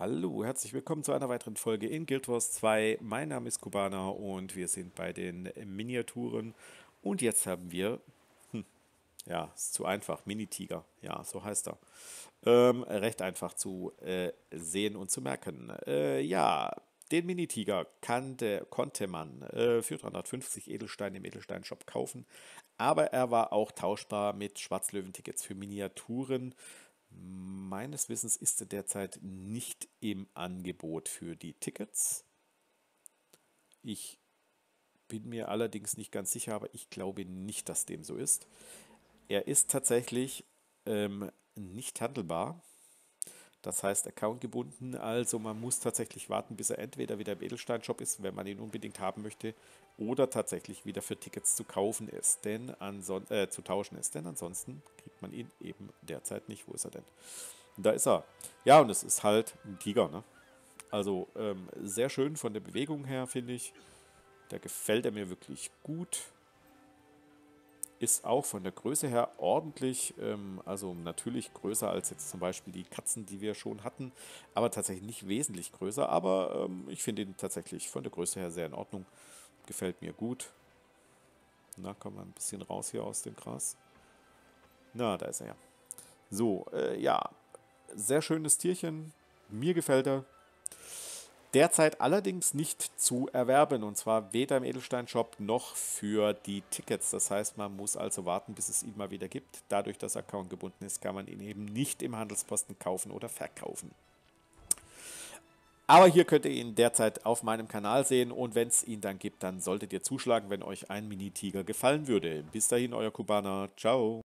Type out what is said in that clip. Hallo, herzlich willkommen zu einer weiteren Folge in Guild Wars 2. Mein Name ist Kubana und wir sind bei den Miniaturen. Und jetzt haben wir, ja, ist zu einfach, Mini-Tiger, ja, so heißt er. Recht einfach zu sehen und zu merken. Ja, den Mini-Tiger konnte man für 350 Edelsteine im Edelsteinshop kaufen. Aber er war auch tauschbar mit Schwarzlöwen-Tickets für Miniaturen. Meines Wissens ist er derzeit nicht im Angebot für die Tickets. Ich bin mir allerdings nicht ganz sicher, aber ich glaube nicht, dass dem so ist. Er ist tatsächlich nicht handelbar. Das heißt, Account gebunden. Also man muss tatsächlich warten, bis er entweder wieder im Edelsteinshop ist, wenn man ihn unbedingt haben möchte, oder tatsächlich wieder für Tickets zu kaufen ist, denn zu tauschen ist. Denn ansonsten kriegt man ihn eben derzeit nicht. Wo ist er denn? Da ist er. Ja, und es ist halt ein Tiger, ne? Also sehr schön von der Bewegung her, finde ich. Da gefällt er mir wirklich gut. Ist auch von der Größe her ordentlich, also natürlich größer als jetzt zum Beispiel die Katzen, die wir schon hatten, aber tatsächlich nicht wesentlich größer, aber ich finde ihn tatsächlich von der Größe her sehr in Ordnung, gefällt mir gut. Na, kommen wir ein bisschen raus hier aus dem Gras. Na, da ist er ja. So, ja, sehr schönes Tierchen, mir gefällt er. Derzeit allerdings nicht zu erwerben, und zwar weder im Edelstein-Shop noch für die Tickets. Das heißt, man muss also warten, bis es ihn mal wieder gibt. Dadurch, dass er Account gebunden ist, kann man ihn eben nicht im Handelsposten kaufen oder verkaufen. Aber hier könnt ihr ihn derzeit auf meinem Kanal sehen, und wenn es ihn dann gibt, dann solltet ihr zuschlagen, wenn euch ein Mini-Tiger gefallen würde. Bis dahin, euer Kubana. Ciao.